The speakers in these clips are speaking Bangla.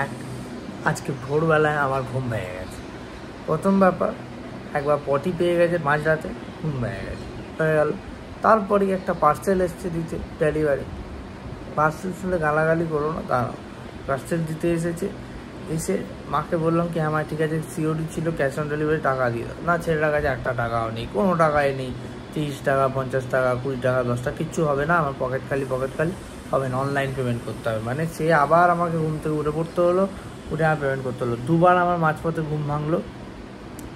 এক আজকে ভোরবেলায় আমার ঘুম ভেঙে গেছে। প্রথম ব্যাপার, একবার পটি পেয়ে গেছে মাঝরাতে, ঘুম ভেঙে গেছে, হয়ে গেল। তারপরে একটা পার্সেল এসছে দিতে, ডেলিভারি। পার্সেল শুনে গালাগালি করো না, দাঁড়াও। পার্সেল দিতে এসেছে, এসে মাকে বললাম কি আমার ঠিক আছে সিওডি ছিল, ক্যাশ অন ডেলিভারি, টাকা দিয়ে দাও। না, ছেলেটার কাছে একটা টাকাও নেই, কোনো টাকাই নেই। 30 টাকা, 50 টাকা, 20 টাকা, 10 টাকা কিচ্ছু হবে না, আমার পকেট খালি, পকেট খালি হবে না, অনলাইন পেমেন্ট করতে হবে। মানে সে আবার আমাকে ঘুম থেকে উঠে পড়তে হলো, উঠে আমার পেমেন্ট করতে হলো। দুবার আমার মাঝপথে ঘুম ভাঙলো।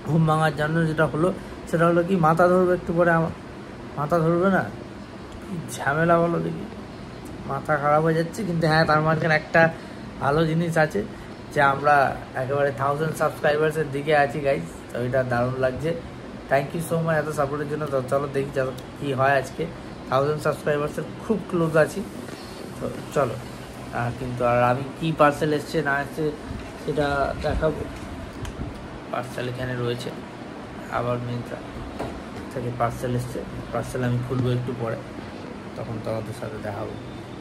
ঘুম ভাঙার জন্য যেটা হলো সেটা হলো কি মাথা ধরবে, একটু পরে আমার মাথা ধরবে না, ঝামেলা হলো দেখি, মাথা খারাপ হয়ে যাচ্ছে। কিন্তু হ্যাঁ, তার মাঝখানে একটা ভালো জিনিস আছে যে আমরা একেবারে 1000 সাবস্ক্রাইবার্সের দিকে আছি গাইজ, তো এটা দারুণ লাগছে। থ্যাংক ইউ সো মাচ এত সাপোর্টের জন্য। তো চলো দেখি যা কী হয় আজকে। 1000 সাবস্ক্রাইবার্সের খুব ক্লোজ আছি, তো চলো। কিন্তু আর আমি কি পার্সেল এসছে না এসছে সেটা দেখাবো। পার্সেল এখানে রয়েছে, আবার মিন্ত্রা থেকে পার্সেল এসছে। পার্সেল আমি খুলবো একটু পরে, তখন তোমাদের সাথে দেখাবো।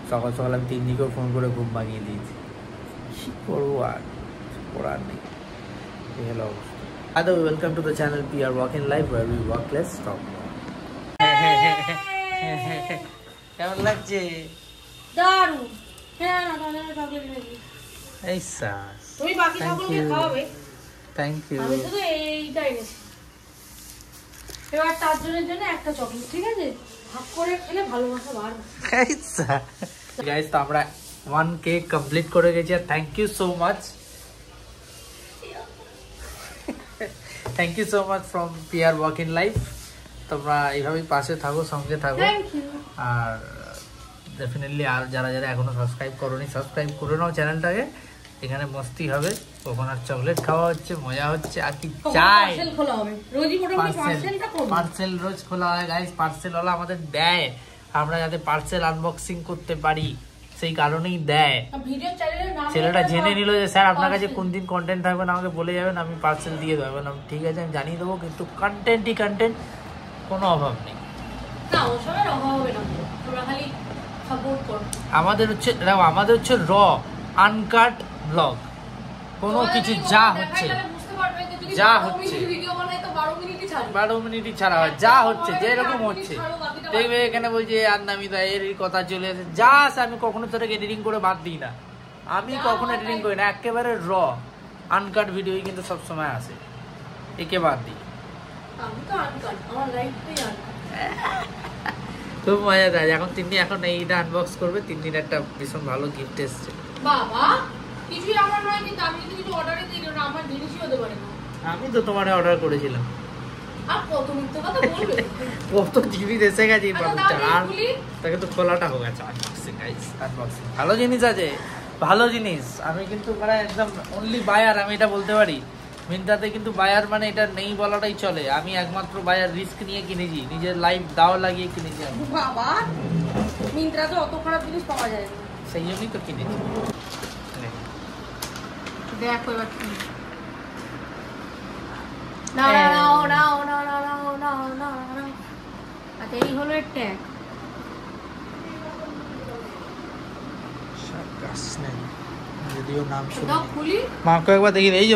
সকাল সকাল আমি 3 দিকেও ফোন করে ঘুম ভাঙিয়ে দিয়েছি, কী করবো আর করার নেই, এই হলো অবস্থা। Hello, welcome to the channel PR Walk-In Life, where we walk less, talk more. কেমন লাগছে? দারুণ। হ্যাঁ, না ঠাকুর লাগি। এই সাস। তুমি বাকি ঠাকুরকে খাওয়াবে? Thank you. আমি তো এইটাই এনেছি। এবার 4 জনের জন্য একটা চকলেট, ঠিক আছে? ভাগ করে খেলে ভালোবাসা বাড়বে। এই সাস। গাইস, তো আমরা 1K কমপ্লিট করে গেছি। Thank you so much. Thank you so much from PR Walk-In Life। তোমরা এইভাবেই পাশে থাকো, সঙ্গে থাকো। আর ডেফিনেটলি আর যারা যারা এখনও সাবস্ক্রাইব করোনি, সাবস্ক্রাইব করে নাও চ্যানেলটাকে। এখানে মস্তি হবে, কোকোনাট চকলেট খাওয়া হচ্ছে, মজা হচ্ছে। আর কি চাই, পার্সেল রোজ খোলা হয় গাইজ। পার্সেলওয়ালা আমাদের দেয়, আমরা যাতে পার্সেল আনবক্সিং করতে পারি সেই কারণেই দেয়। ছেলেটা জেনে নিল যে স্যার আপনার কাছে কোন দিন কন্টেন্ট থাকবে না, আমাকে বলে যাবেন, আমি পার্সেল দিয়ে দেবো। বললাম ঠিক আছে, আমি জানিয়ে দেবো, কিন্তু কন্টেন্টই কন্টেন্ট, কোনো অভাব নেই। আমাদের হচ্ছে র আনকাট ব্লগ। কোনো কিছু যা হচ্ছে 12 মিনিটই ছাড়া হয়, যা হচ্ছে যেরকম হচ্ছে দেখবে। এখানে বলছে আর নামি দা এর কথা চলে আসে, যা আসে আমি কখনো তোরা এডিটিং করে বাদ দিই না, আমি কখনো এডিটিং করি না। একেবারে র আনকাট ভিডিওই কিন্তু সবসময় আসে, একে বাদ দিই। খুব মজা দেয়। এখন এইটা আনবক্স করবে। 3 দিন একটা ভীষণ ভালো গিফট এসছে। আমি তো তোমার অর্ডার করেছিলাম। কত জিনিস এসে গেছে, তাকে তো খোলাটা হয়ে গেছে। ভালো জিনিস আছে, ভালো জিনিস। আমি কিন্তু মানে একদম অনলি বায়ার, আমি এটা বলতে পারি। মিন্ত্রাতে কিন্তু বায়ার মানে এটা নেই বলাটাই চলে। আমি একমাত্র বায়ার, রিস্ক নিয়ে কিনেছি, নিজের লাইফ দাও লাগিয়ে কিনেছি। মিন্ত্রাতে অত খারাপ জিনিস পাওয়া যায় না, সেই জন্যই তো কিনেছি। দেখো এবার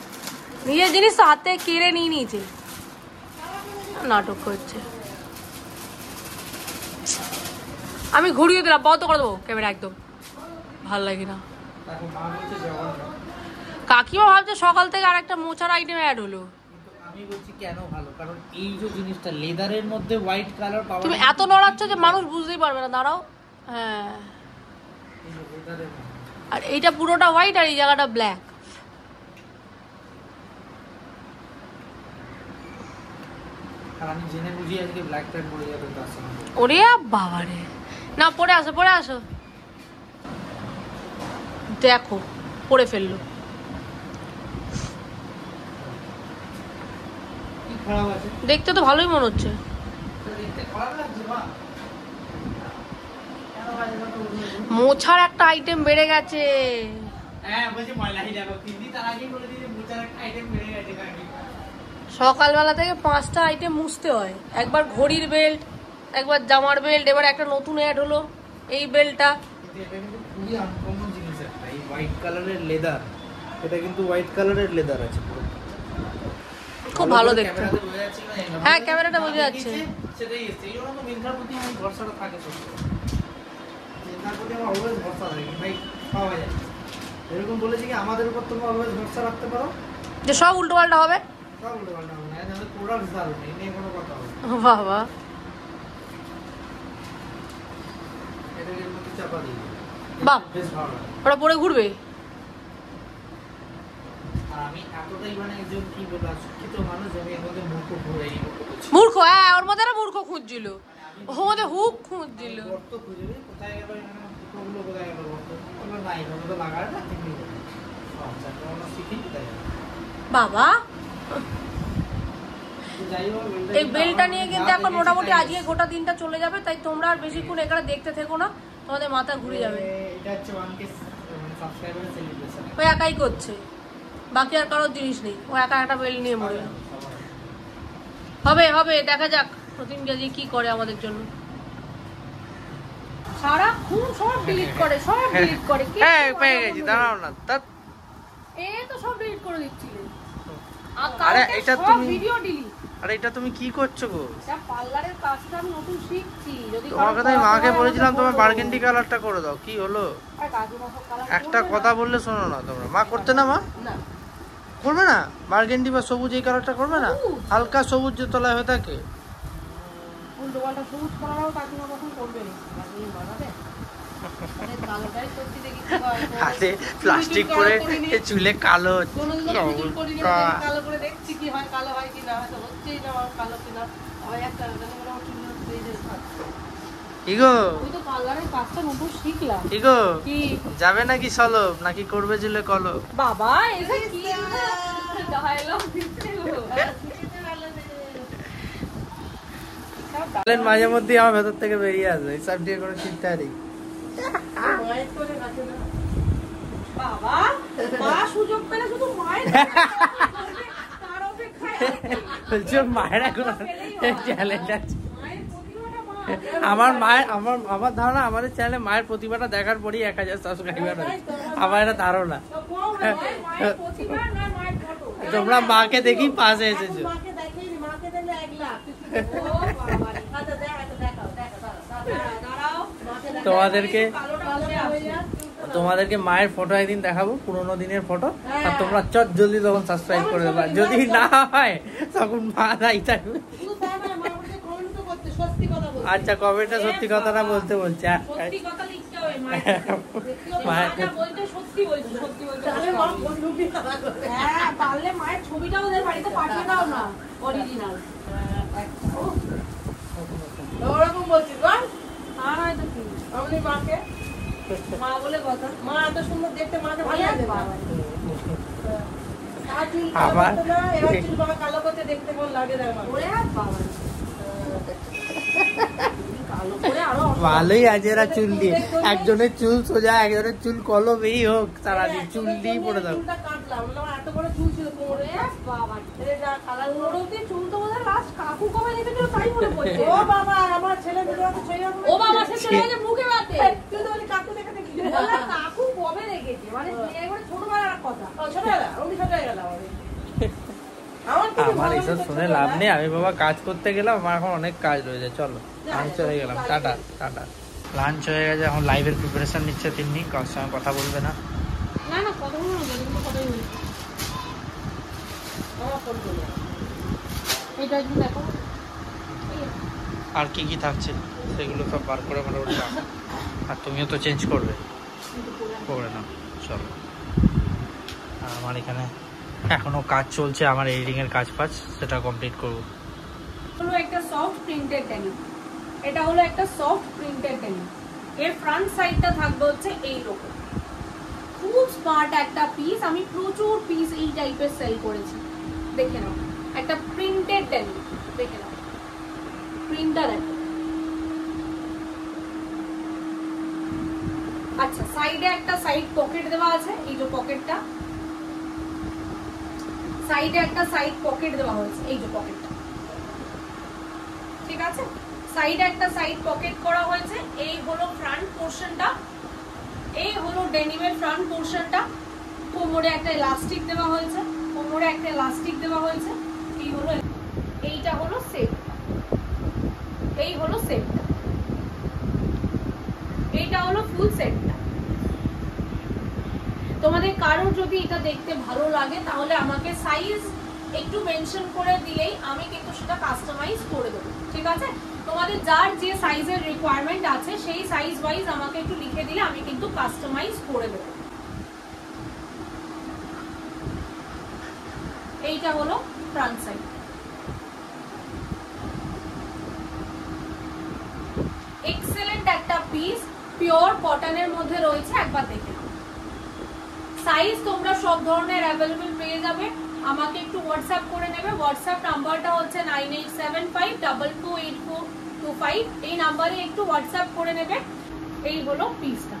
নিজের জিনিস তো হাতে কেড়ে নিয়ে নিয়েছে, নাটক করছে। আমি ঘুরিয়ে দিলাম, বন্ধ করে দেবো ক্যামেরা, একদম ভাল লাগে না। কাকিমা ভাবছে সকাল থেকে আর একটা মোচার আইটেম অ্যাড হলো। আমি বলছি কেন ভালো, কারণ এই যে জিনিসটা লেদারের মধ্যে হোয়াইট কালার পাওয়া, তুমি এত নড়াচ্ছ যে মানুষ বুঝতেই পারবে না। দাঁড়াও, হ্যাঁ, আর এইটা পুরোটা হোয়াইট আর এই জায়গাটা ব্ল্যাক। আর আমি জেনে বুঝি আজকে ব্ল্যাক প্যান্ট পরে যাবে তার সঙ্গে। ওরে বাবা রে, না পরে আসো, দেখো পড়ে ফেললো। দেখতে তো ভালোই মনে হচ্ছে। মোছার একটা আইটেম বেড়ে গেছে। সকালবেলা থেকে 5টা আইটেম মুছতে হয়, একবার ঘড়ির বেল্ট, একবার জামার বেল্ট, এবার একটা নতুন অ্যাড হলো এই বেল্টটা। খুব ভালো দেখতে, হ্যাঁ ক্যামেরাটা বোঝা যাচ্ছে। সব উল্টো পাল্টা হবে, বাবা বাপ ওরা পরে ঘুরবে। মূর্খ, হ্যাঁ ওর মধ্যে মূর্খ খুঁজছিল, ওদের হুক খুঁজছিল। বাবা এই বেলটা নিয়ে কিন্তু এখন মোটামুটি আজকে গোটা দিনটা চলে যাবে, তাই তোমরা আর বেশিক্ষণ এখানে দেখতে থেকো না, তোমাদের মাথা ঘুরে যাবে। ও একাই করছে, বাকি আর কারোর জিনিস নেই, ও একা একটা বেল নিয়ে মরে। হবে হবে, দেখা যাক প্রতিম গেজি কি করে আমাদের জন্য। সারা খুব সব ডিলিট করে, সব ডিলিট করে। এই পেয়ে গেছি, দাঁড়াও না তত, এ তো সব ডিলিট করে দিচ্ছিলে। আরে এটা তুমি ভিডিও ডিলিট, আরে এটা তুমি কি করছো গো? এটা পার্লারের কাজটা আমি নতুন শিখছি। যদি তোমার কথা আমি আগে বলেছিলাম তোমার বারগেন্ডি কালারটা করে দাও, কি হলো? আর কাজু মাখো কালার একটা কথা বললে শোনো না তোমরা, মা করতে না, মা না করবে না বারগেন্ডি বা সবুজ এই কালারটা করবে না, হালকা সবুজ যে তলায় হয়ে থাকে। উল্টোটা সবুজ কালারও কাজু মাখো করবে না, বারগেন্ডি বানাবে। আরে কালোটাই করতে দেখি কি হয়, আরে প্লাস্টিক করে এই চুলে কালো কালো করে দেখছি কি হয়, কালো হয় কি না, হয়তো হচ্ছেই না কালো কিনা। আর একটা তোমরা চুল দিয়ে যাও ইগো, তুই তো পার্লারে কাজটা নতুন শিখলা ইগো, কি যাবে নাকি সলব নাকি করবে জুলে কলো? বাবা এটা কি ডায়লগ দিতে হলো, তাহলে মাঝে মধ্যে আমার ভেতর থেকে বেরিয়ে আসে সব দিয়ে করে চিন্তা আর আমার ধারণা আমাদের চ্যানেলে মায়ের প্রতিভাটা দেখার পরেই 1000 সাবস্ক্রাইবার হবে, আমার এটা ধারণা। তোমরা মাকে দেখি পাশে এসেছো, তোমাদেরকে তোমাদেরকে মায়ের ফটো একদিন দেখাবো, পুরোনো দিনের ফটো, আর তোমরা চট জলদি তখন সাবস্ক্রাইব করে দেবা। যদি না হয় তখন মা নাই থাকবে। আচ্ছা কমেন্টটা সত্যি কথাটা বলতে বলছে, ওরকম বলছি ভালোই আছে এরা চুল দিয়ে, একজনের চুল সোজা একজনের চুল কলমেই হোক সারাদিন চুল দিয়ে পড়ে থাকো। আমার এইসব শুনে লাভ নেই, আমি বাবা কাজ করতে গেলাম, আমার এখন অনেক কাজ রয়েছে, চলো আমি চলে গেলাম, টাটা টাটা। লাঞ্চ হয়ে গেছে, এখন লাইভের প্রিপারেশন নিচ্ছে তিন্নি, কারোর সঙ্গে কথা বলবে না। আর কি কি থাকছে সেগুলো সব বার করে ভালো করে রাখো, আর তুমিও তো চেঞ্জ করবে, করে নাও চলো। আমার এখানে এখনও কাজ চলছে, আমার এডিটিংয়ের কাজ পাঁচ, সেটা কমপ্লিট করবো। হলো একটা সফট প্রিন্টেড ডেনিম, এটা হলো একটা সফট প্রিন্টেড ডেনিম, এর ফ্রন্ট সাইডটা থাকবে হচ্ছে এইরকম, খুব শার্ট একটা পিস, আমি প্রচুর পিস এই টাইপের সেল করেছি, দেখে নাও। একটা প্রিন্টেড ডেনিম, দেখে নাও, প্রিন্টার একটা। আচ্ছা, সাইডে একটা সাইড পকেট দেওয়া আছে, এই যে পকেটটা, সাইডে একটা সাইড পকেট দেওয়া হয়েছে, এই যে পকেটটা, ঠিক আছে। সাইডে একটা সাইড পকেট করা হয়েছে। এই হলো ফ্রন্ট পোরশনটা, এই হলো ডেনিমের ফ্রন্ট পোরশনটা। কোমরে একটা ইলাস্টিক দেওয়া হয়েছে, কোমরে একটা ইলাস্টিক দেওয়া হয়েছে। এই হলো, এইটা হলো সেট, এই হলো সেটটা, এইটা হলো ফুল সেটটা। তোমাদের কারো যদি এটা দেখতে ভালো লাগে তাহলে আমাকে সাইজ একটু মেনশন করে দিলেই আমি কিন্তু সেটা কাস্টমাইজ করে দেবো, ঠিক আছে। তোমাদের যার যে সাইজের রিকোয়ারমেন্ট আছে সেই সাইজ ওয়াইজ আমাকে একটু লিখে দিলে আমি কিন্তু কাস্টমাইজ করে দেবো। এইটা হলো ফ্রন্ট সাইড। এক্সেলেন্ট একটা পিস, পিওর কটনের মধ্যে রয়েছে, একবার দেখে নাও। সাইজ তোমরা সব ধরনের অ্যাভেলেবেল পেয়ে যাবে। আমাকে একটু হোয়াটসঅ্যাপ করে নেবে, হোয়াটসঅ্যাপ নাম্বারটা হচ্ছে 9875228425, এই নাম্বারে একটু হোয়াটসঅ্যাপ করে নেবে। এই হলো পিসটা।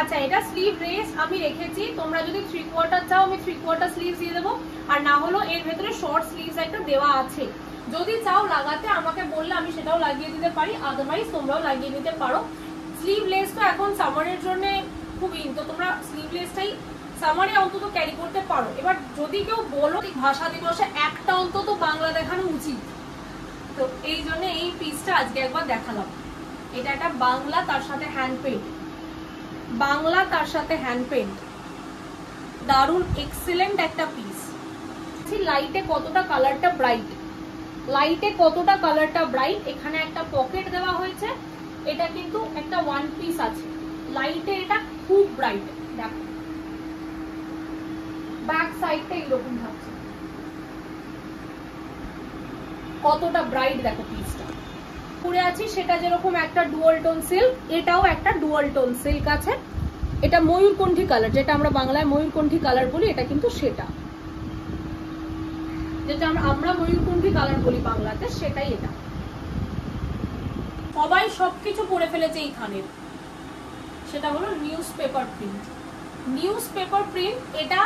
আচ্ছা, এটা স্লিভ রেস আমি রেখেছি, তোমরা যদি 3/4 চাও আমি 3/4 স্লিভ দিয়ে দেবো, আর না হলো এর ভেতরে শর্ট স্লিভস একটা দেওয়া আছে, যদি চাও লাগাতে আমাকে বললে আমি সেটাও লাগিয়ে দিতে পারি, আদারওয়াইজ তোমরাও লাগিয়ে নিতে পারো। স্লিভলেস তো এখন সামারের জন্য খুব ইন, তো তোমরা স্লিভলেসটাই সামারে অন্তত ক্যারি করতে পারো। এবার যদি কেউ বলো ভাষা দিবসে একটা অন্তত বাংলা দেখানো উচিত, তো এই জন্য এই পিসটা আজকে একবার দেখালাম। এটা একটা বাংলা, তার সাথে হ্যান্ড পেন্ট, বাংলা তার সাথে হ্যান্ড পেন্ট, দারুণ এক্সেলেন্ট একটা পিস। লাইটে কতটা কালারটা ব্রাইট, লাইটে কতটা কালারটা ব্রাইট। এখানে একটা পকেট দেওয়া হয়েছে, এটা কিন্তু একটা ওয়ান পিস আছে, লাইটে এটা খুব ব্রাইট, দেখো। ব্যাক সাইডটা এরকম থাকছে, কতটা ব্রাইট দেখো পিসটা। পরে আছে সেটা যেরকম একটা ডুয়াল টোন সিল্ক, এটাও একটা ডুয়াল টোন সিল্ক আছে, এটা ময়ূরকণ্ঠী কালার, যেটা আমরা বাংলায় ময়ূরকণ্ঠী কালার বলি, এটা কিন্তু সেটা, যেটা আমরা ময়ূরকণ্ঠী কালার বলি বাংলাতে, সেটাই এটা। সবাই সবকিছু পরে ফেলেছে এইখানের, সেটা হলো news paper print. News paper print, এটা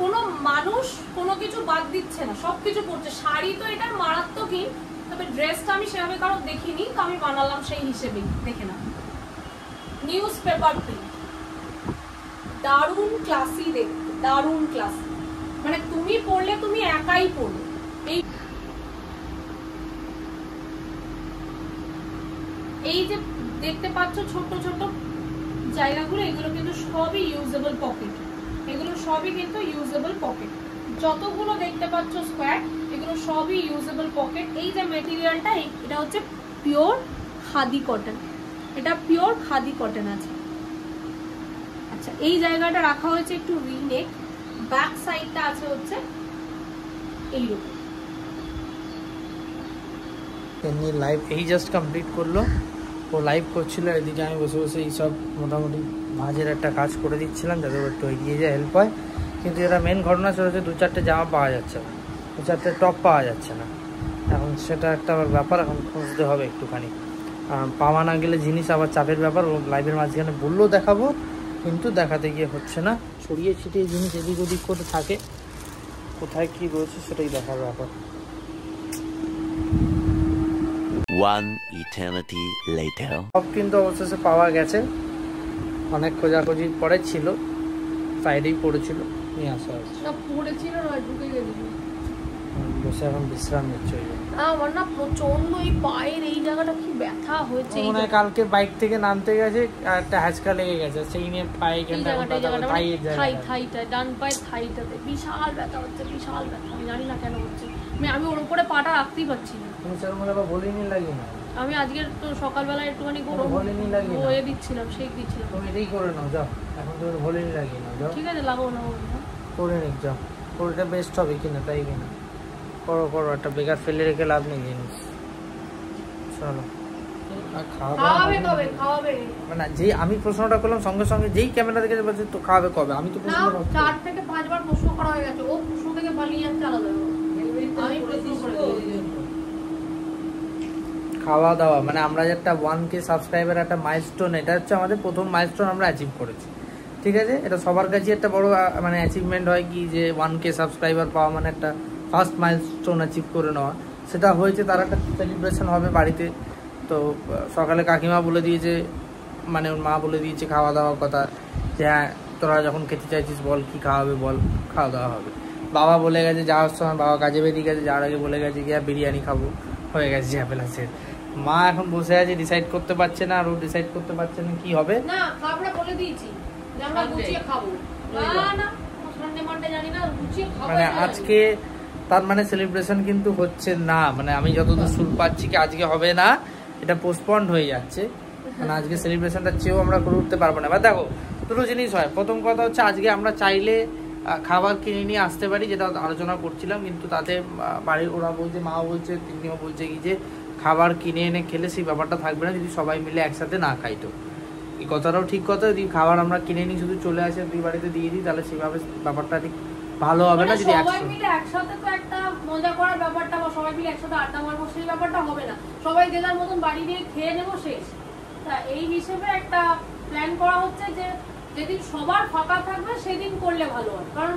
কোনো মানুষ কোনো কিছু বাদ দিচ্ছে না, সব কিছু পড়ছে। শাড়ি তো এটার মারাত্মকই, তবে ড্রেসটা আমি সেভাবে কারো দেখিনি, তো আমি বানালাম সেই হিসেবেই, দেখে না। নিউজ পেপার প্রিন্ট, দারুণ ক্লাসি দেখতে, দারুণ ক্লাসি, মানে তুমি পড়লে তুমি একাই পড়বে। এই যে দেখতে পাচ্ছ ছোট ছোট জায়গাগুলো, এগুলো কিন্তু সবই ইউজেবল পকেট, এগুলো সবই কিন্তু ইউজেবল পকেট, যতগুলো দেখতে পাচ্ছ স্কোয়ার, এগুলো সবই ইউজেবল পকেট। এই যে মেটেরিয়ালটা, এটা হচ্ছে পিওর খাদি কটন, এটা পিওর খাদি কটন আছে। আচ্ছা, এই জায়গাটা রাখা হয়েছে একটু রিনেক, ব্যাক সাইডটা আছে হচ্ছে এইরকম। এমনি লাইভ এই জাস্ট কমপ্লিট করলো, ও লাইভ করছিল, এদিকে আমি বসে বসে এইসব মোটামুটি ভাঁজের একটা কাজ করে দিচ্ছিলাম যাতে একটু এগিয়ে যায়, হেল্প হয়। কিন্তু এটা মেন ঘটনা সেটা হচ্ছে 2-4টে জামা পাওয়া যাচ্ছে না, 2-4টে টপ পাওয়া যাচ্ছে না, এখন সেটা একটা ব্যাপার, এখন খুঁজতে হবে একটুখানি। পাওয়া না গেলে জিনিস আবার চাপের ব্যাপার, ও লাইভের মাঝখানে বললেও দেখাবো কিন্তু দেখাতে গিয়ে হচ্ছে না, ছড়িয়ে ছিটিয়ে জিনিস এদিক ওদিক করে থাকে, কোথায় কী রয়েছে সেটাই দেখার ব্যাপার। সব কিন্তু অবশেষে পাওয়া গেছে, অনেক খোঁজাখুঁজির পরে ছিল, সাইডেই পড়েছিল, নিয়ে আসা হয়েছে। বসে এখন বিশ্রাম নিচ্ছে। আমার না প্রচন্ড এই পায়ের এই জায়গাটা কি ব্যথা হয়েছে, মানে কালকে বাইক থেকে নামতে গেছে একটা হ্যাচকা লেগে গেছে, সেই নিয়ে পায়ে গেন্ডা থাইটা, ডান পায়ে থাইটাতে বিশাল ব্যথা হচ্ছে, বিশাল ব্যথা, আমি জানি না কেন হচ্ছে, আমি ওর উপরে পাটা রাখতেই পারছি না। তুমি চল মনে বাবা বলিনি লাগি না, আমি আজকে তো সকালবেলা একটুখানি গরম বলিনি লাগি না, ওয়ে দিছিলাম, শেক দিছিলাম, তুমি এটাই করে নাও, যাও এখন তো বলিনি লাগি না, যাও ঠিক আছে, লাগাও না করে নিক, যাও ওটা বেস্ট হবে কিনা তাই কিনা, করো করো, একটা বেকার ফেলে রেখে লাভ নেই জিনিস, চলো। খাওয়া দাওয়া মানে আমরা একটা 1k সাবস্ক্রাইবার একটা মাইলস্টোন, এটা হচ্ছে আমাদের প্রথম মাইলস্টোন আমরা অ্যাচিভ করেছি, ঠিক আছে। এটা সবার কাছে একটা বড় মানে অ্যাচিভমেন্ট হয় কি যে 1k সাবস্ক্রাইবার পাওয়া মানে একটা ফার্স্ট মাইলস্টোন অ্যাচিভ করে নেওয়া। সেটা হয়েছে, তার একটা সেলিব্রেশন হবে বাড়িতে। তো সকালে কাকিমা বলে দিয়েছে, মানে ওর মা বলে দিয়েছে খাওয়া দাওয়ার কথা, যে হ্যাঁ তোরা যখন খেতে চাইছিস বল কী খাওয়াবে বল, খাওয়া দাওয়া হবে। বাবা বলে গেছে যাওয়ার সময়, বাবা কাজে বেরিয়ে গেছে যাওয়ার আগে বলে গেছে গিয়ে বিরিয়ানি খাবো, হয়ে গেছে ঝামেলা শেষ। মা এখন বসে আছে, ডিসাইড করতে পারছে না, আর ও ডিসাইড করতে পারছে না কি হবে। না আমরা বলে দিয়েছি যে আমরা গুছিয়ে খাবো, না না সানডে মানডে জানি না, গুছিয়ে খাবো। মানে আজকে তার মানে সেলিব্রেশন কিন্তু হচ্ছে না, মানে আমি যতদূর শুরু পাচ্ছি কি আজকে হবে না, এটা পোস্টপন্ড হয়ে যাচ্ছে। মানে আজকে সেলিব্রেশনটা চেয়েও আমরা করে উঠতে পারবো না। বা দেখো দুটো জিনিস হয়, প্রথম কথা হচ্ছে আজকে আমরা চাইলে খাবার কিনে নিয়ে আসতে পারি, যেটা আলোচনা করছিলাম, কিন্তু তাতে বাড়ির ওরা বলছে, মা বলছে, তিনিও বলছে কি যে খাবার কিনে এনে খেলে সেই ব্যাপারটা থাকবে না যদি সবাই মিলে একসাথে না খাই। তো এই কথাটাও ঠিক কথা, যদি খাবার আমরা কিনে নিই শুধু চলে আসে দুই বাড়িতে দিয়ে দিই তাহলে সেইভাবে ব্যাপারটা ঠিক ভালো হবে না। যদি সবাই মিলে একসাথে তো একটা মজা করার ব্যাপারটা বা সবাই মিলে একসাথে আড্ডা মারবো সেই ব্যাপারটা হবে না, সবাই জেলার মতন বাড়ি নিয়ে খেয়ে নেবো শেষ। তা এই হিসেবে একটা প্ল্যান করা হচ্ছে যে যেদিন সবার ফাঁকা থাকবে সেদিন করলে ভালো হয়। কারণ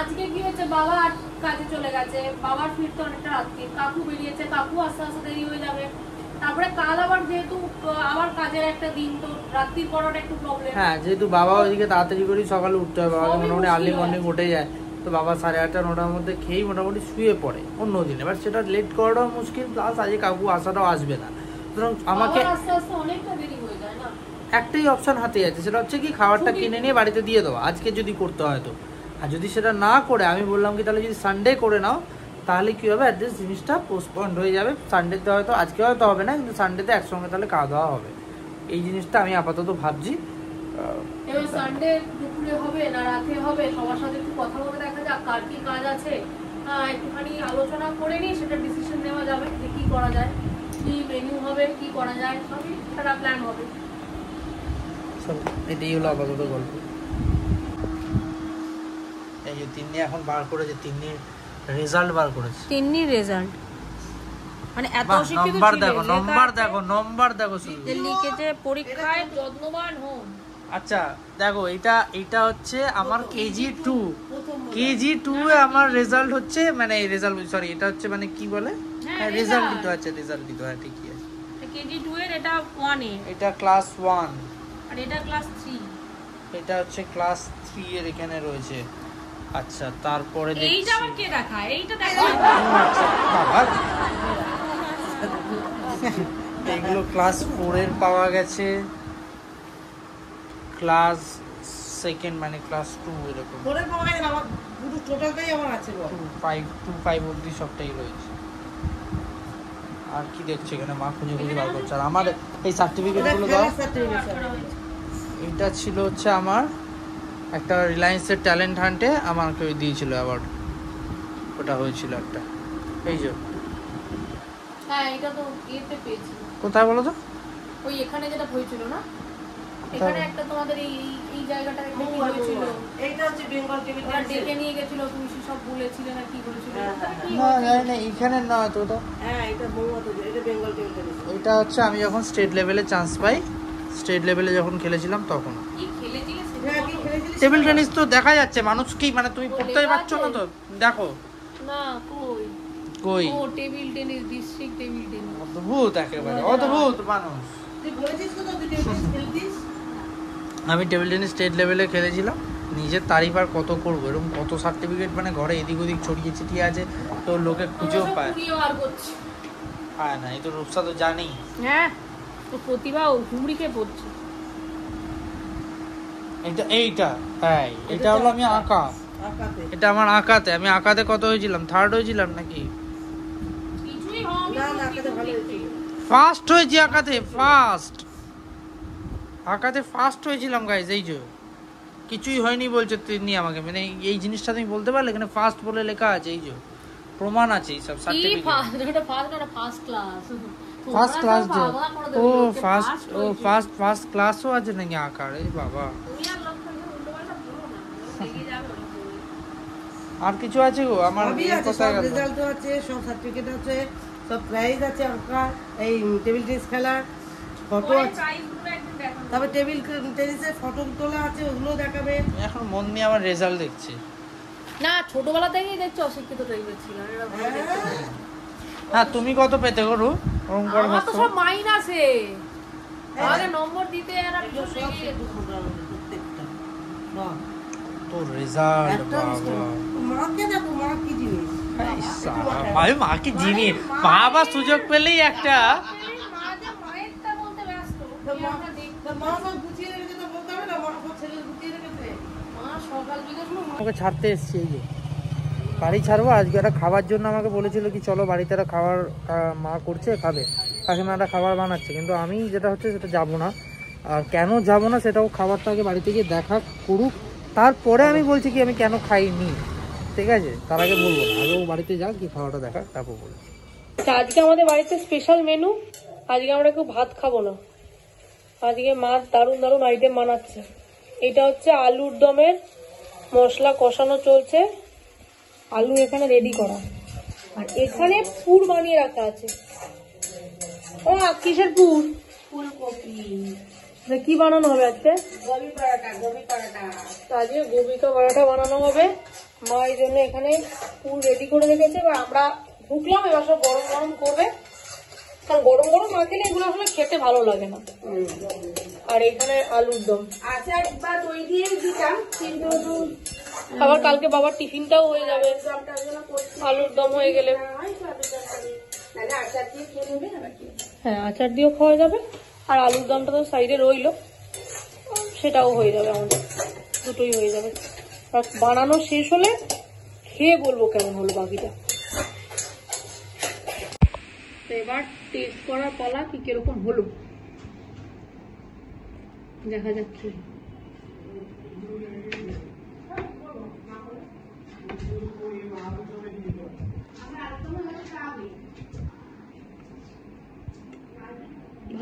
আজকে কি হচ্ছে, বাবা কাজে চলে গেছে, বাবার ফিরতে অনেকটা রাত্রি, কাকু বেরিয়েছে, কাকু আস্তে আস্তে দেরি হয়ে যাবে, তারপরে কাল আবার যেহেতু আবার কাজের একটা দিন, তো রাত্রির পরটা একটু প্রবলেম। হ্যাঁ, যেহেতু বাবা ওইদিকে তাড়াতাড়ি করে সকালে উঠতে হয়, বাবা মোটামুটি আর্লি মর্নিং উঠে যায়, তো বাবা 8:30-9টার মধ্যে খেয়েই মোটামুটি শুয়ে পড়ে অন্য দিন। এবার সেটা লেট করাটাও মুশকিল, প্লাস আজকে কাকু আসাটাও আসবে না, সুতরাং আমাকে আস্তে আস্তে অনেকটা দেরি হয়ে যায়। না একটাই অপশন হাতে আছে, সেটা হচ্ছে কি খাবারটা কিনে নিয়ে বাড়িতে দিয়ে দেওয়া আজকে যদি করতে হয়। তো আর যদি সেটা না করে আমি বললাম কি তাহলে যদি সানডে করে নাও তাহলে কী হবে, অ্যাডজাস্ট জিনিসটা পোস্টপন্ড হয়ে যাবে। সানডেতে হয়তো আজকে হয়তো হবে না, কিন্তু সানডেতে একসঙ্গে তাহলে খাওয়া দাওয়া হবে, এই জিনিসটা আমি আপাতত ভাবছি। এবার সানডে দুপুরে হবে না রাতে হবে, সবার সাথে একটু কথা বলে দেখা যাক কার কি কাজ আছে, একটুখানি আলোচনা করে নিই, সেটা ডিসিশন নেওয়া যাবে যে কী করা যায়, কী মেনু হবে, কী করা যায়, সবই সেটা প্ল্যান হবে। এটাই হলো আপাতত গল্প। এই যে তিন্নি এখন বার করেছে, তিন্নির রেজাল্ট বার করেছে, তিন্নির রেজাল্ট মানে এত শিক্ষিত নাম্বার দেখো, নাম্বার দেখো শুধু লিখেছে পরীক্ষায় যত্নবান হন। আচ্ছা দেখো এটা হচ্ছে আমার কেজি 2 এ আমার রেজাল্ট হচ্ছে, মানে রেজাল্ট সরি এটা হচ্ছে মানে কি বলে রেজাল্ট দিতে আছে, রেজাল্ট দিতে হয় ঠিকই আছে কেজি 2 এর, এটা 1 এ, এটা ক্লাস 1 আর এটা ক্লাস 3, এটা হচ্ছে ক্লাস 3 এর এখানে রয়েছে। আচ্ছা তারপরে এইটা আবার কে দেখা, এইটা দেখো এগুলো ক্লাস 4 এর পাওয়া গেছে, ক্লাস 2 মানে ক্লাস 2 এরকম পরে পাওয়া গেছে। আমার পুরো টোটালটাই আমার আছে 25 অবধি সবটাই রয়েছে। আর কি দেখছো এখানে, মা খুঁজে বার করছে। আর আমার এই সার্টিফিকেটগুলো দাও, এটা ছিল হচ্ছে আমার একটা রিলায়েন্সের ট্যালেন্ট হান্টে আমাকে দিয়েছিল অ্যাওয়ার্ড, ওটা হয়েছিল একটা। এই যে হ্যাঁ এটা তো এতে পেয়েছি, কোথায় বলো তো, ওই এখানে যেটা হয়েছিল না, এখানে একটা তোমাদের এই এই জায়গাটা কি হয়েছিল, এইটা হচ্ছে বেঙ্গল টিভি ডেকে নিয়ে গিয়েছিল, তুমি সব বলেছিলে না কি বলেছিল না জানি না, এখানে না তো ওটা, হ্যাঁ এটা বউয়া তো, এটা বেঙ্গল টিভি, এটা হচ্ছে আমি যখন স্টেট লেভেলে চান্স পাই, স্টেট লেভেলে যখন খেলেছিলাম তখন কি খেলেছিলে। টেবিল টেনিস তো দেখা যাচ্ছে মানুষ কি মানে তুমি পড়তেই পারছো না, তো দেখো না কই কই ও table tennis district table tennis অদ্ভুত, একেবারে অদ্ভুত মানুষ। তুই বলেছিস তো তুই টেবিল টেনিস খেলতিস, আমি টেবিল টেনিস স্টেট লেভেলে খেলেছিলাম, নিজের তারিফ আর কত করব, এরকম কত সার্টিফিকেট মানে ঘরে এদিক ওদিক ছড়িয়ে ছিটিয়ে আছে, তো লোকে খুঁজেও পায় পায় না। এই তো রূপসা তো জানেই, হ্যাঁ তো প্রতিভা ও ঘুমড়িকে পড়ছে। এটা এইটা হ্যাঁ এটা হলো আমি আঁকা, এটা আমার আঁকাতে, আমি আঁকাতে কত হয়েছিলাম, থার্ড হয়েছিলাম নাকি, ফার্স্ট হয়েছি আঁকাতে, ফার্স্ট হয়েছিলাম গাইজ। এই যে কিছুই হয়নি বলছে তুমি আমাকে, মানে এই জিনিসটা তুমি বলতে পারলে, এখানে ফার্স্ট বলে লেখা আছে, এই যে প্রমাণ আছে, এই সব certificate, first class First class jo. Oh, first class ho aaj nahi aakare baba. আর কিছু আছে গো আমার কথা রেজাল্ট তো আছে সব সার্টিফিকেট আছে সব প্রাইজ আছে আপনার এই টেবিল টেনিস খেলার ফটো আছে তবে টেবিল টেনিসের ফটো তোলা আছে ওগুলো দেখাবে এখন মন নিয়ে আমার রেজাল্ট দেখছি না ছোটবেলা থেকেই দেখছি অশিক্ষিত রইবে ছিল হ্যাঁ তুমি কত পেতে গো ওরকম করে আমার তো সব মাইনাসে আরে নম্বর দিতে আর আমি প্রত্যেকটা না Result, Baba Sujok Pele actor. আমাকে ছাড়তে এসেছে বাড়ি ছাড়বো আজকে একটা খাবার জন্য আমাকে বলেছিল কি চলো বাড়িতে একটা খাবার মা করছে খাবে কাকিমা একটা খাবার বানাচ্ছে কিন্তু আমি যেটা হচ্ছে সেটা যাবো না আর কেন যাবো না সেটাও খাবারটাকে বাড়িতে গিয়ে দেখা করুক তারপরে আমি বলছি কি আমি কেন খাইনি ঠিক আছে তার আগে বলবো আগে ও বাড়িতে যাও কি খাওয়াটা দেখা তারপর বলবো আজকে আমাদের বাড়িতে স্পেশাল মেনু আজকে আমরা কেউ ভাত খাবো না আজকে মা দারুণ আইটেম বানাচ্ছে এটা হচ্ছে আলুর দমের মশলা কষানো চলছে আলু এখানে রেডি করা আর এখানে পুর বানিয়ে রাখা আছে ও কিসের পুর ফুলকপি কি বানানো হবে আজকে আজকে গোবি পরোটা বানানো হবে মা এই জন্য এখানে পুর রেডি করে রেখেছে বা আমরা ঢুকলাম এবার সব গরম গরম করবে কারণ গরম গরম না খেলে এগুলো আসলে খেতে ভালো লাগে না আর এখানে আলুর দম আচার বা দই দিয়ে দিতাম কিন্তু আবার কালকে বাবার টিফিনটাও হয়ে যাবে আলুর দম হয়ে গেলে হ্যাঁ আচার দিয়েও খাওয়া যাবে আর আলুর দমটা তো সাইডে রইল সেটাও হয়ে যাবে আমাদের দুটোই হয়ে যাবে আর বানানো শেষ হলে খেয়ে বলবো কেমন হলো বাকিটা তো এবার টেস্ট করার পালা কি কিরকম হলো দেখা যাক কি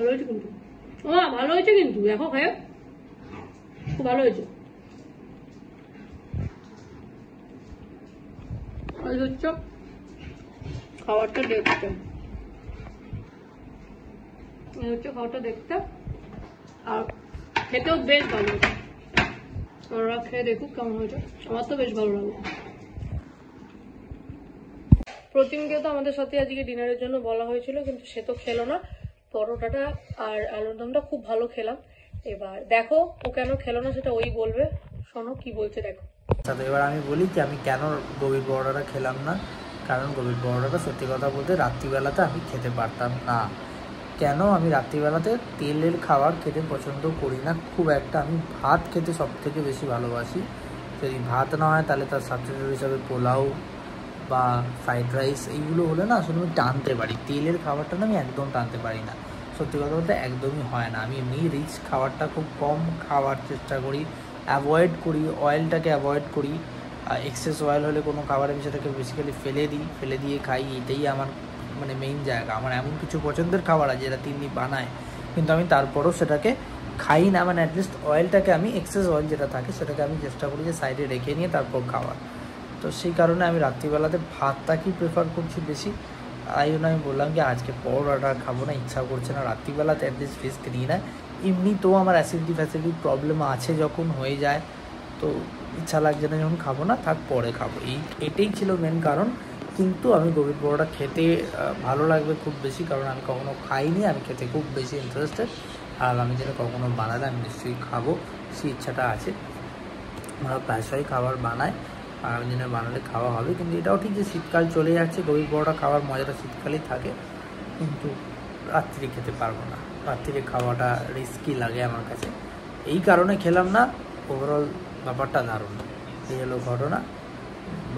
ভালো হয়েছে কিন্তু ও ভালো হয়েছে কিন্তু দেখো খায় খুব ভালো হয়েছে খাবারটা দেখতে হচ্ছে খাওয়াটা দেখতে আর খেতেও বেশ ভালো হয়েছে ওরা খেয়ে দেখুক কেমন হয়েছে আমার তো বেশ ভালো লাগলো প্রতিমকে তো আমাদের সাথে আজকে ডিনারের জন্য বলা হয়েছিল কিন্তু সে তো খেলো না পরোটাটা আর আলুর দমটা খুব ভালো খেলাম এবার দেখো ও কেন খেলো না সেটা ওই বলবে শোনো কি বলছে দেখো তাহলে এবার আমি বলি যে আমি কেন গোবির পরোটাটা খেলাম না কারণ গোবির পরোটাটা সত্যি কথা বলতে রাত্রিবেলাতে আমি খেতে পারতাম না কেন আমি রাত্রিবেলাতে তেলের খাবার খেতে পছন্দ করি না খুব একটা আমি ভাত খেতে সব থেকে বেশি ভালোবাসি যদি ভাত না হয় তাহলে তার সাবস্টিটিউট হিসাবে পোলাও বা ফ্রাইড রাইস এইগুলো হলে না আসলে আমি টানতে পারি তেলের খাবারটা না আমি একদম টানতে পারি না সত্যি কথা বলতে একদমই হয় না আমি এমনি রিচ খাবারটা খুব কম খাওয়ার চেষ্টা করি অ্যাভয়েড করি অয়েলটাকে অ্যাভয়েড করি এক্সেস অয়েল হলে কোনো খাবার আমি সেটাকে বেসিক্যালি ফেলে দিয়ে খাই এটাই আমার মানে মেইন জায়গা আমার এমন কিছু পছন্দের খাবার আছে যেটা তিনি বানায় কিন্তু আমি তারপরেও সেটাকে খাই না মানে অ্যাটলিস্ট অয়েলটাকে আমি এক্সেস অয়েল যেটা থাকে সেটাকে আমি চেষ্টা করি যে সাইডে রেখে নিয়ে তারপর খাওয়ার তো সেই কারণে আমি রাত্রিবেলাতে ভাতটাকেই প্রেফার করছি বেশি তাই জন্য আমি বললাম যে আজকে পরোটা খাবো না ইচ্ছা করছে না রাত্রিবেলাতে অ্যাটলিস্ট রিস্ক নিই না এমনি তো আমার অ্যাসিডিটি ফ্যাসিডিটি প্রবলেম আছে যখন হয়ে যায় তো ইচ্ছা লাগছে না যখন খাবো না তার পরে খাবো এটাই ছিল মেন কারণ কিন্তু আমি গোবির পরোটা খেতে ভালো লাগবে খুব বেশি কারণ আমি কখনও খাইনি আমি খেতে খুব বেশি ইন্টারেস্টেড আর আমি যেটা কখনও বানালে আমি নিশ্চয়ই খাবো সেই ইচ্ছাটা আছে আমরা প্রায়শই খাবার বানাই আর আমি যেন বানালে খাওয়া হবে কিন্তু এটাও ঠিক যে শীতকাল চলে যাচ্ছে গোবির পরোটা খাওয়ার মজাটা শীতকালেই থাকে কিন্তু রাত্রিরে খেতে পারবো না রাত্রিরে খাওয়াটা রিস্কি লাগে আমার কাছে এই কারণে খেলাম না ওভারঅল ব্যাপারটা দারুণ এই হলো ঘটনা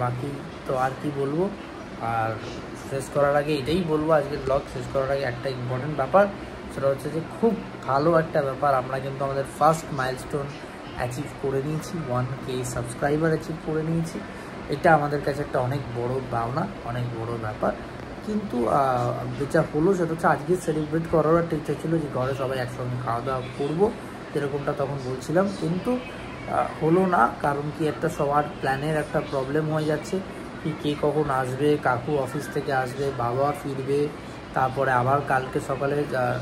বাকি তো আর কি বলবো আর শেষ করার আগে এটাই বলবো আজকে ব্লগ শেষ করার আগে একটা ইম্পর্টেন্ট ব্যাপার সেটা হচ্ছে যে খুব ভালো একটা ব্যাপার আমরা কিন্তু আমাদের ফার্স্ট মাইলস্টোন অ্যাচিভ করে নিয়েছি 1K সাবস্ক্রাইবার অ্যাচিভ করে নিয়েছি এটা আমাদের কাছে একটা অনেক বড় পাওনা অনেক বড় ব্যাপার কিন্তু যেটা হলো সেটা হচ্ছে আজকে সেলিব্রেট করার একটা ইচ্ছা ছিল যে ঘরে সবাই একসঙ্গে খাওয়া দাওয়া করবো যেরকমটা তখন বলছিলাম, কিন্তু হলো না। কারণ কি একটা সবার প্ল্যানের একটা প্রবলেম হয়ে যাচ্ছে কি কে কখন আসবে, কাকু অফিস থেকে আসবে, বাবা ফিরবে, তারপরে আবার কালকে সকালে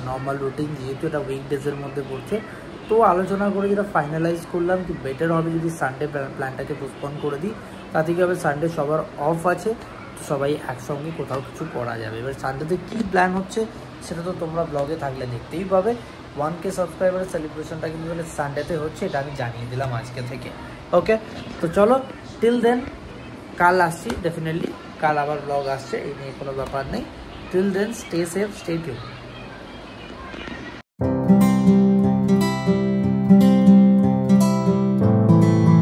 নর্মাল রুটিন, যেহেতু এটা উইকডেজের মধ্যে পড়ছে। তো আলোচনা করে যেটা ফাইনালাইজ করলাম কি বেটার হবে যদি সানডে প্ল্যানটাকে পোস্টপন করে দিই, তাতে কি হবে সানডে সবার অফ আছে, সবাই একসঙ্গে কোথাও কিছু করা যাবে। এবার সানডেতে কী প্ল্যান হচ্ছে সেটা তো তোমরা ব্লগে থাকলে দেখতেই পাবে। 1K সাবস্ক্রাইবারের সেলিব্রেশনটা কিন্তু সানডেতে হচ্ছে, এটা আমি জানিয়ে দিলাম আজকে থেকে। ওকে, তো চলো টিল দেন কাল আসছি ডেফিনেটলি, কাল আবার ব্লগ আসছে, এই নিয়ে কোনো ব্যাপার নেই। Till then stay safe, stay tune.